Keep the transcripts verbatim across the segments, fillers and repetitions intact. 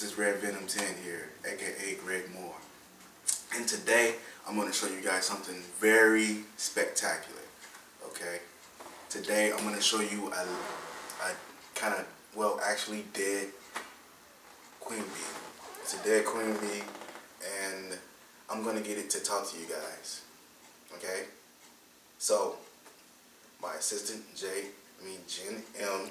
This is Red Venom ten here, aka Greg Moore. And today, I'm going to show you guys something very spectacular, okay? Today, I'm going to show you a, a kind of, well, actually dead queen bee. It's a dead queen bee, and I'm going to get it to talk to you guys, okay? So, my assistant, Jay, I mean, Jen M.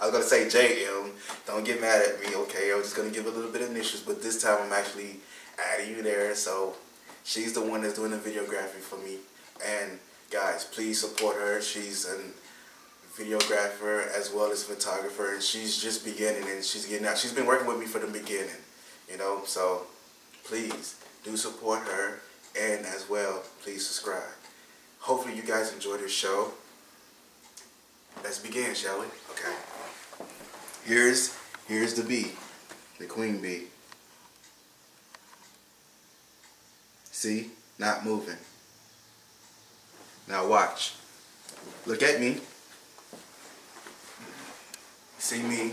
I was going to say J M, don't get mad at me, okay? I was just going to give a little bit of initials, but this time I'm actually adding you there. So she's the one that's doing the videography for me. And guys, please support her. She's a videographer as well as a photographer. And she's just beginning and she's getting out. She's been working with me for the beginning, you know? So please do support her. And as well, please subscribe. Hopefully you guys enjoy this show. Let's begin, shall we? Okay. Here's here's the bee, the queen bee. See? Not moving. Now watch. Look at me. See me.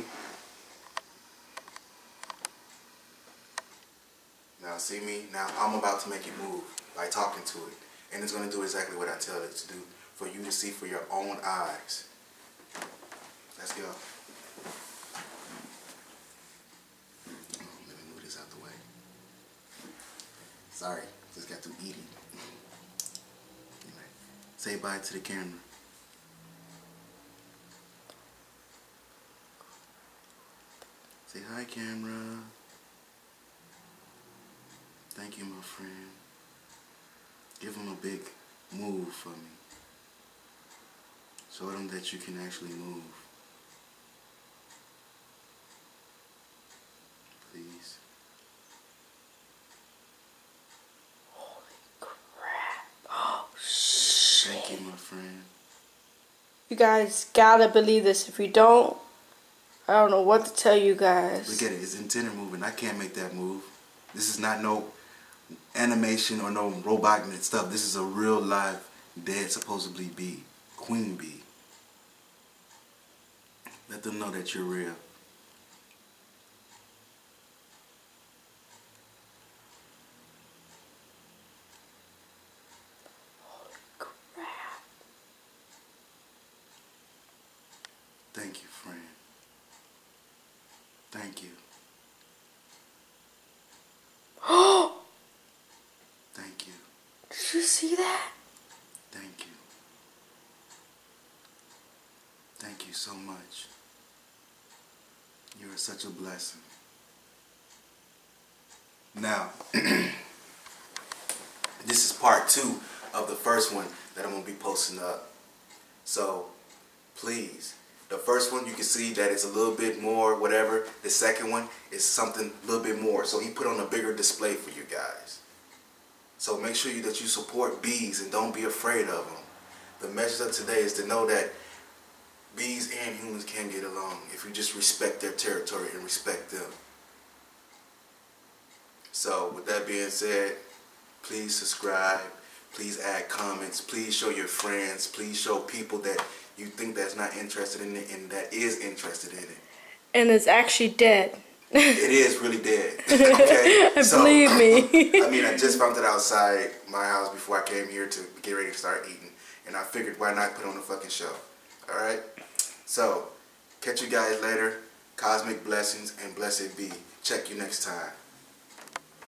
Now see me. Now I'm about to make it move by talking to it. And it's going to do exactly what I tell it to do for you to see for your own eyes. Let's go. Let me move this out the way. Sorry, just got through eating. Anyway, say bye to the camera. Say hi, camera. Thank you, my friend. Give him a big move for me. Show them that you can actually move. Please. Holy crap. Oh, shit. Thank you, my friend. You guys gotta believe this. If you don't, I don't know what to tell you guys. Look at it. It's antenna moving. I can't make that move. This is not no animation or no robot and stuff. This is a real live, dead, supposedly bee. Queen bee. Let them know that you're real. Thank you, friend. Thank you. Oh! Thank you. Did you see that? Thank you. Thank you so much. You are such a blessing. Now, this is part two of the first one that I'm going to be posting up. So, please. The first one, you can see that it's a little bit more, whatever. The second one is something a little bit more. So he put on a bigger display for you guys. So make sure you, that you support bees and don't be afraid of them. The message of today is to know that bees and humans can get along if you just respect their territory and respect them. So with that being said, please subscribe. Please add comments. Please show your friends. Please show people that you think that's not interested in it and that is interested in it. And it's actually dead. It is really dead. Okay? So, believe me. I mean, I just found it outside my house before I came here to get ready to start eating. And I figured, why not put on a fucking show? Alright? So, catch you guys later. Cosmic blessings and blessed be. Check you next time.